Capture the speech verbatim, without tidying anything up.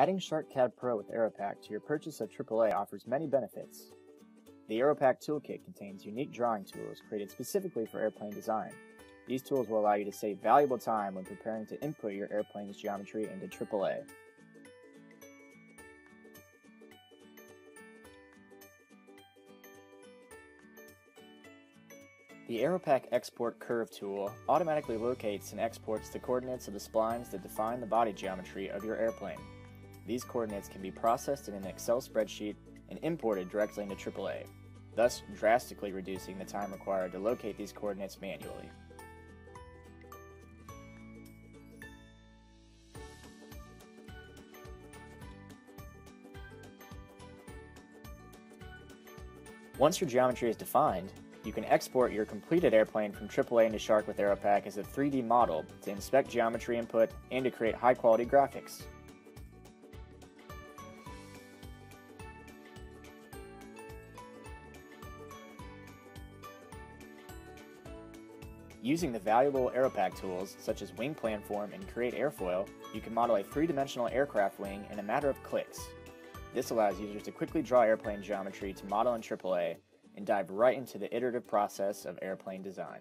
Adding SharkCAD Pro with AeroPack to your purchase of triple A offers many benefits. The AeroPack toolkit contains unique drawing tools created specifically for airplane design. These tools will allow you to save valuable time when preparing to input your airplane's geometry into triple A. The AeroPack Export Curve tool automatically locates and exports the coordinates of the splines that define the body geometry of your airplane. These coordinates can be processed in an Excel spreadsheet and imported directly into triple A, thus drastically reducing the time required to locate these coordinates manually. Once your geometry is defined, you can export your completed airplane from triple A into Shark with AeroPack as a three D model to inspect geometry input and to create high-quality graphics. Using the valuable AeroPack tools such as Wing Planform and Create Airfoil, you can model a three-dimensional aircraft wing in a matter of clicks. This allows users to quickly draw airplane geometry to model in triple A, and dive right into the iterative process of airplane design.